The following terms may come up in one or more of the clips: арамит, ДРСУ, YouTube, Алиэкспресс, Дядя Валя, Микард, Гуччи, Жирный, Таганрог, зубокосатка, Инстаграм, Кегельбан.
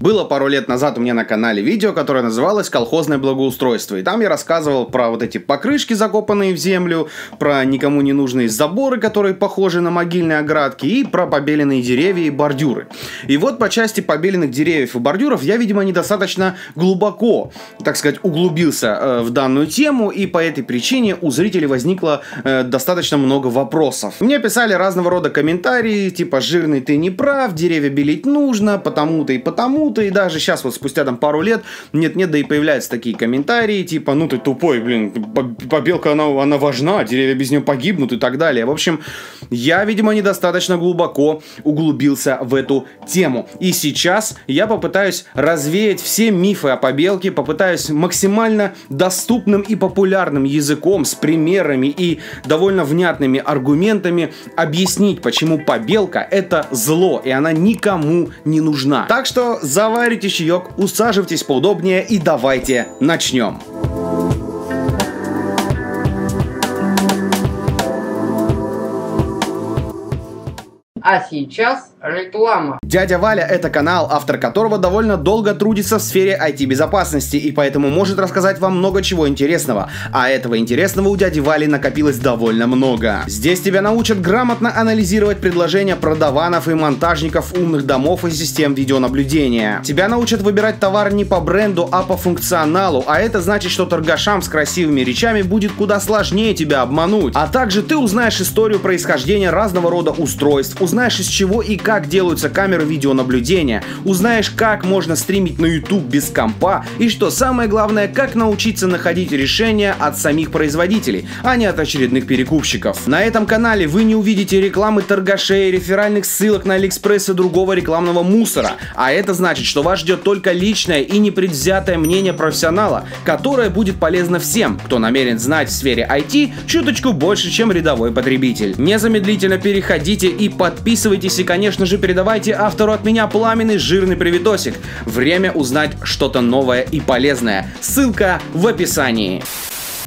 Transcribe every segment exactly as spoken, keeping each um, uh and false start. Было пару лет назад у меня на канале видео, которое называлось «Колхозное благоустройство». И там я рассказывал про вот эти покрышки, закопанные в землю, про никому не нужные заборы, которые похожи на могильные оградки, и про побеленные деревья и бордюры. И вот по части побеленных деревьев и бордюров я, видимо, недостаточно глубоко, так сказать, углубился в данную тему, и по этой причине у зрителей возникло достаточно много вопросов. Мне писали разного рода комментарии, типа «Жирный, ты не прав, деревья белить нужно, потому-то и потому». И даже сейчас, вот спустя там пару лет, нет-нет, да и появляются такие комментарии, типа, ну ты тупой, блин, побелка, она, она важна, деревья без нее погибнут и так далее. В общем, я, видимо, недостаточно глубоко углубился в эту тему. И сейчас я попытаюсь развеять все мифы о побелке, попытаюсь максимально доступным и популярным языком, с примерами и довольно внятными аргументами объяснить, почему побелка это зло, и она никому не нужна. Так что заварите чаек, усаживайтесь поудобнее и давайте начнем. А сейчас реклама. Дядя Валя – это канал, автор которого довольно долго трудится в сфере ай ти-безопасности и поэтому может рассказать вам много чего интересного. А этого интересного у дяди Вали накопилось довольно много. Здесь тебя научат грамотно анализировать предложения продаванов и монтажников умных домов и систем видеонаблюдения. Тебя научат выбирать товар не по бренду, а по функционалу, а это значит, что торгашам с красивыми речами будет куда сложнее тебя обмануть. А также ты узнаешь историю происхождения разного рода устройств, узнаешь, из чего и как делаются камеры видеонаблюдения, узнаешь, как можно стримить на YouTube без компа, и что самое главное, как научиться находить решения от самих производителей, а не от очередных перекупщиков. На этом канале вы не увидите рекламы торгашей, реферальных ссылок на Алиэкспресс и другого рекламного мусора, а это значит, что вас ждет только личное и непредвзятое мнение профессионала, которое будет полезно всем, кто намерен знать в сфере ай ти чуточку больше, чем рядовой потребитель. Незамедлительно переходите и подписывайтесь, и, конечно же, передавайте автору от меня пламенный жирный приветосик. Время узнать что-то новое и полезное. Ссылка в описании.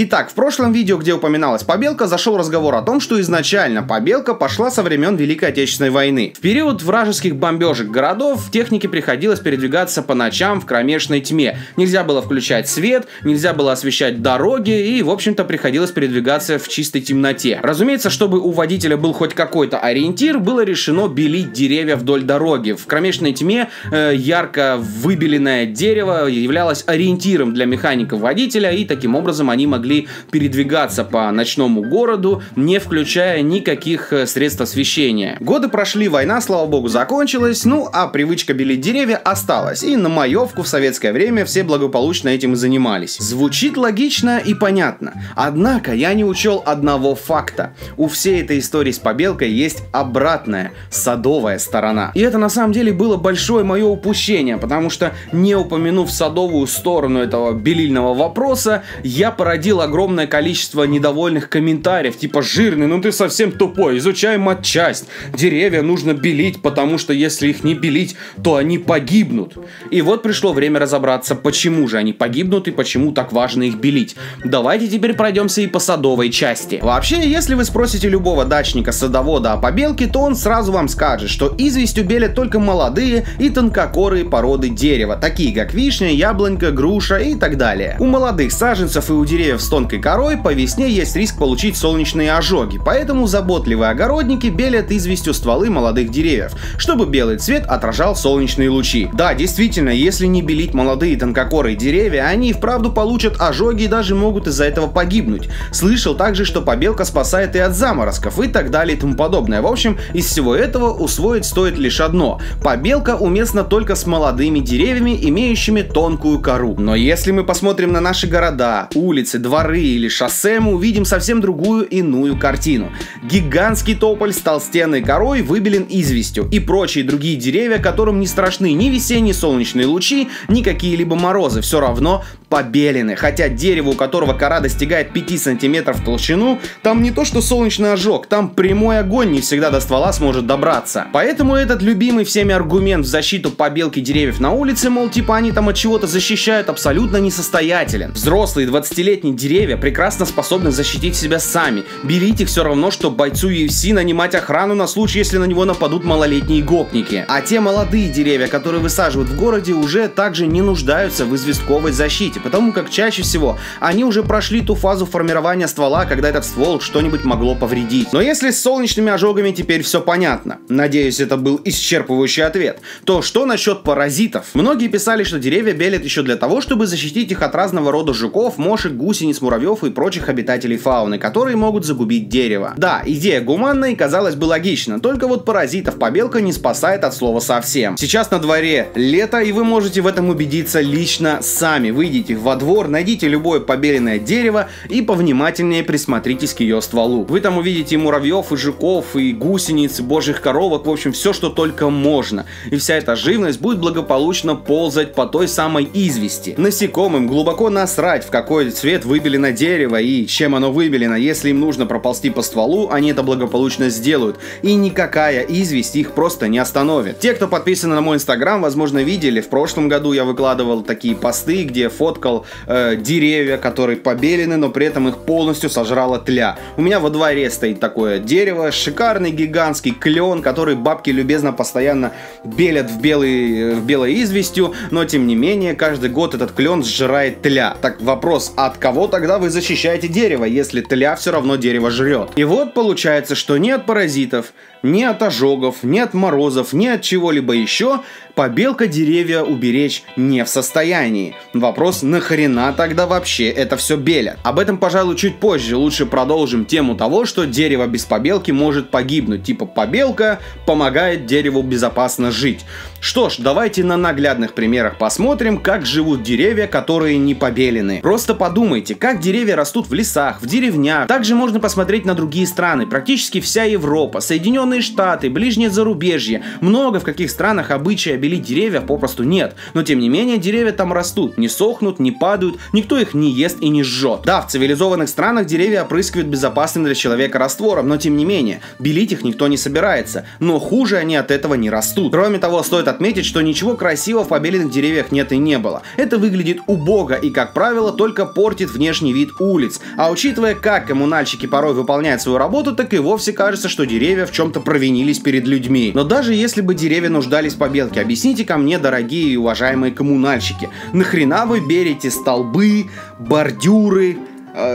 Итак, в прошлом видео, где упоминалась побелка, зашел разговор о том, что изначально побелка пошла со времен Великой Отечественной войны. В период вражеских бомбежек городов технике приходилось передвигаться по ночам в кромешной тьме. Нельзя было включать свет, нельзя было освещать дороги и, в общем-то, приходилось передвигаться в чистой темноте. Разумеется, чтобы у водителя был хоть какой-то ориентир, было решено белить деревья вдоль дороги. В кромешной тьме э, ярко выбеленное дерево являлось ориентиром для механика-водителя, и таким образом они могли передвигаться по ночному городу, не включая никаких средств освещения. Годы прошли, война, слава богу, закончилась, ну а привычка белить деревья осталась, и на маевку в советское время все благополучно этим и занимались. Звучит логично и понятно, однако я не учел одного факта. У всей этой истории с побелкой есть обратная, садовая сторона. И это на самом деле было большое мое упущение, потому что, не упомянув садовую сторону этого белильного вопроса, я породил огромное количество недовольных комментариев, типа «Жирный, ну ты совсем тупой, изучай матчасть, деревья нужно белить, потому что если их не белить, то они погибнут». И вот пришло время разобраться, почему же они погибнут и почему так важно их белить. Давайте теперь пройдемся и по садовой части. Вообще, если вы спросите любого дачника-садовода о побелке, то он сразу вам скажет, что известью белят только молодые и тонкокорые породы дерева, такие как вишня, яблонька, груша и так далее. У молодых саженцев и у деревьев с тонкой корой по весне есть риск получить солнечные ожоги, поэтому заботливые огородники белят известью стволы молодых деревьев, чтобы белый цвет отражал солнечные лучи. Да, действительно, если не белить молодые тонкокорые деревья, они и вправду получат ожоги и даже могут из-за этого погибнуть. Слышал также, что побелка спасает и от заморозков и так далее и тому подобное. В общем, из всего этого усвоить стоит лишь одно: побелка уместна только с молодыми деревьями, имеющими тонкую кору. Но если мы посмотрим на наши города, улицы, дворы или шоссе, мы увидим совсем другую иную картину. Гигантский тополь с толстенной корой выбелен известью, и прочие другие деревья, которым не страшны ни весенние солнечные лучи, ни какие-либо морозы, все равно побелены. Хотя дерево, у которого кора достигает пяти сантиметров в толщину, там не то что солнечный ожог, там прямой огонь не всегда до ствола сможет добраться. Поэтому этот любимый всеми аргумент в защиту побелки деревьев на улице, мол, типа они там от чего-то защищают, абсолютно несостоятелен. Взрослые двадцатилетние деревья прекрасно способны защитить себя сами. Берите их все равно, что бойцу ю эф си нанимать охрану на случай, если на него нападут малолетние гопники. А те молодые деревья, которые высаживают в городе, уже также не нуждаются в известковой защите, потому как чаще всего они уже прошли ту фазу формирования ствола, когда этот ствол что-нибудь могло повредить. Но если с солнечными ожогами теперь все понятно, надеюсь, это был исчерпывающий ответ, то что насчет паразитов? Многие писали, что деревья белят еще для того, чтобы защитить их от разного рода жуков, мошек, гусениц, муравьев и прочих обитателей фауны, которые могут загубить дерево. Да, идея гуманная и казалось бы логично, только вот паразитов побелка не спасает от слова совсем. Сейчас на дворе лето, и вы можете в этом убедиться лично сами. Выйдите во двор, найдите любое побеленное дерево и повнимательнее присмотритесь к ее стволу. Вы там увидите и муравьев, и жуков, и гусениц, и божьих коровок, в общем, все, что только можно. И вся эта живность будет благополучно ползать по той самой извести. Насекомым глубоко насрать, в какой цвет выбелено дерево и чем оно выбелено. Если им нужно проползти по стволу, они это благополучно сделают. И никакая известь их просто не остановит. Те, кто подписаны на мой инстаграм, возможно, видели, в прошлом году я выкладывал такие посты, где фоткал э, деревья, которые побелены, но при этом их полностью сожрала тля. У меня во дворе стоит такое дерево, шикарный гигантский клен, который бабки любезно постоянно белят в, белый, в белой известью, но тем не менее каждый год этот клен сжирает тля. Так вопрос, от кого тогда вы защищаете дерево, если тля все равно дерево жрет? И вот получается, что не от паразитов, ни от ожогов, ни от морозов, ни от чего-либо еще побелка деревья уберечь не в состоянии. Вопрос, нахрена тогда вообще это все белят? Об этом, пожалуй, чуть позже. Лучше продолжим тему того, что дерево без побелки может погибнуть. Типа побелка помогает дереву безопасно жить. Что ж, давайте на наглядных примерах посмотрим, как живут деревья, которые не побелены. Просто подумайте, как деревья растут в лесах, в деревнях. Также можно посмотреть на другие страны. Практически вся Европа, Соединенные Штаты, ближнее зарубежье. Много в каких странах обычая белить деревья попросту нет. Но тем не менее деревья там растут, не сохнут, не падают, никто их не ест и не жжет. Да, в цивилизованных странах деревья опрыскивают безопасным для человека раствором, но тем не менее белить их никто не собирается. Но хуже они от этого не растут. Кроме того, стоит отметить, что ничего красивого в побеленных деревьях нет и не было. Это выглядит убого и, как правило, только портит внешний вид улиц. А учитывая, как коммунальщики порой выполняют свою работу, так и вовсе кажется, что деревья в чем-то провинились перед людьми. Но даже если бы деревья нуждались в побелке, объясните ко мне, дорогие и уважаемые коммунальщики, нахрена вы берете столбы, бордюры,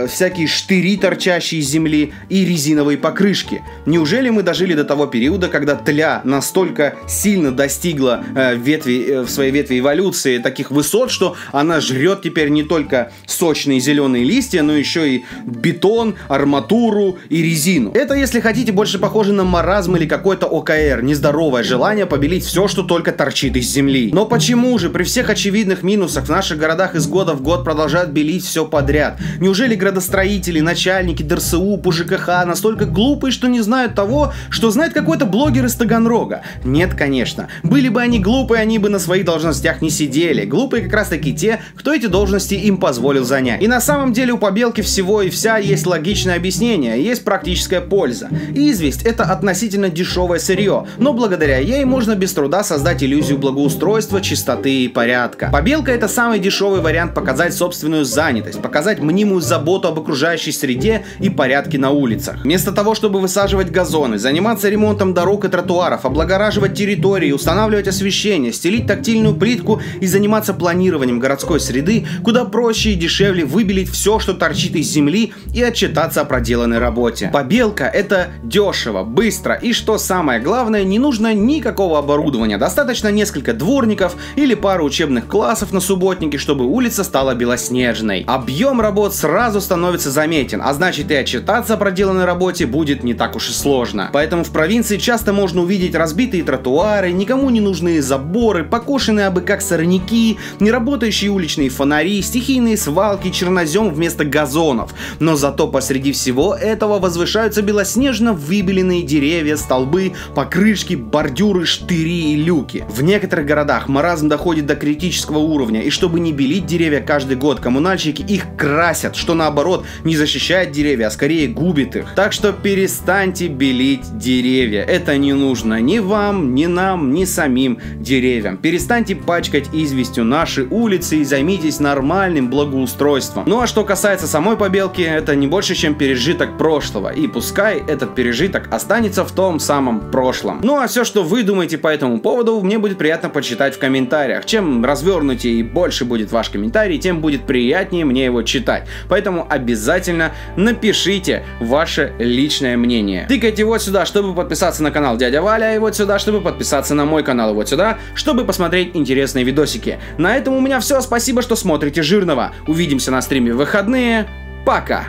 всякие штыри, торчащие из земли, и резиновые покрышки? Неужели мы дожили до того периода, когда тля настолько сильно достигла э, ветви, э, в своей ветви эволюции таких высот, что она жрет теперь не только сочные зеленые листья, но еще и бетон, арматуру и резину? Это, если хотите, больше похоже на маразм или какой-то о ка эр, нездоровое желание побелить все, что только торчит из земли. Но почему же при всех очевидных минусах в наших городах из года в год продолжают белить все подряд? Неужели градостроители, начальники дэ эр эс у по жэ ка ха настолько глупые, что не знают того, что знает какой-то блогер из Таганрога? Нет, конечно. Были бы они глупые, они бы на своих должностях не сидели. Глупые как раз таки те, кто эти должности им позволил занять. И на самом деле у побелки всего и вся есть логичное объяснение, есть практическая польза. Известь — это относительно дешевое сырье, но благодаря ей можно без труда создать иллюзию благоустройства, чистоты и порядка. Побелка — это самый дешевый вариант показать собственную занятость, показать мнимую занятость, заботу об окружающей среде и порядке на улицах. Вместо того, чтобы высаживать газоны, заниматься ремонтом дорог и тротуаров, облагораживать территории, устанавливать освещение, стелить тактильную плитку и заниматься планированием городской среды, куда проще и дешевле выбелить все, что торчит из земли, и отчитаться о проделанной работе. Побелка — это дешево, быстро и, что самое главное, не нужно никакого оборудования. Достаточно несколько дворников или пару учебных классов на субботнике, чтобы улица стала белоснежной. Объем работ сразу сразу становится заметен, а значит и отчитаться о проделанной работе будет не так уж и сложно. Поэтому в провинции часто можно увидеть разбитые тротуары, никому не нужные заборы, покошенные абы как сорняки, неработающие уличные фонари, стихийные свалки, чернозем вместо газонов. Но зато посреди всего этого возвышаются белоснежно выбеленные деревья, столбы, покрышки, бордюры, штыри и люки. В некоторых городах маразм доходит до критического уровня, и чтобы не белить деревья каждый год, коммунальщики их красят, что наоборот не защищает деревья, а скорее губит их. Так что перестаньте белить деревья, это не нужно ни вам, ни нам, ни самим деревьям. Перестаньте пачкать известью наши улицы и займитесь нормальным благоустройством. Ну а что касается самой побелки, это не больше, чем пережиток прошлого, и пускай этот пережиток останется в том самом прошлом. Ну а все, что вы думаете по этому поводу, мне будет приятно почитать в комментариях. Чем развернутее и больше будет ваш комментарий, тем будет приятнее мне его читать. Поэтому обязательно напишите ваше личное мнение. Тыкайте вот сюда, чтобы подписаться на канал Дядя Валя, и вот сюда, чтобы подписаться на мой канал, и вот сюда, чтобы посмотреть интересные видосики. На этом у меня все. Спасибо, что смотрите Жирного. Увидимся на стриме в выходные. Пока!